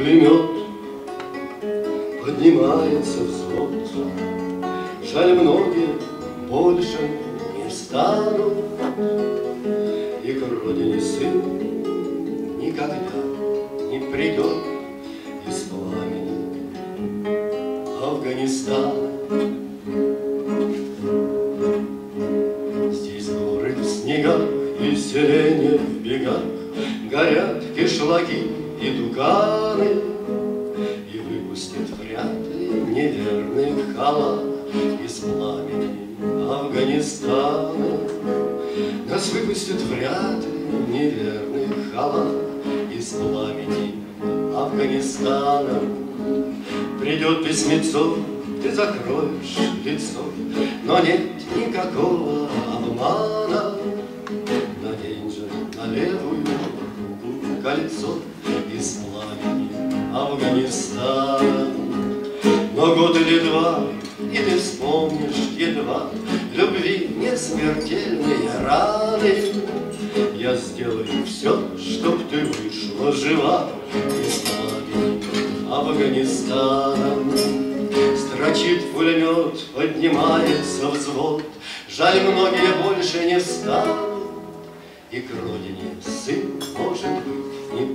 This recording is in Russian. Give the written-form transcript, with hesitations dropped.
пулемет, поднимается взвод. Жаль, многие больше не станут, и к родине сын никогда не придет из пламени Афганистана. И селения в бегах, горят кишлаки и дуганы, и выпустят вряд ли неверных халах из пламени Афганистана. Нас выпустят вряд ли неверных халах из пламени Афганистана. Придет письмецо, ты закроешь лицо, но нет никакого обмана. Левую руку кольцо из пламени Афганистана. Но год или два, и ты вспомнишь едва любви несмертельные раны. Я сделаю все, чтоб ты вышла жива из пламени Афганистана. Строчит пулемет, поднимается взвод. Жаль, многие больше не встанут, и к родине сын, может быть, не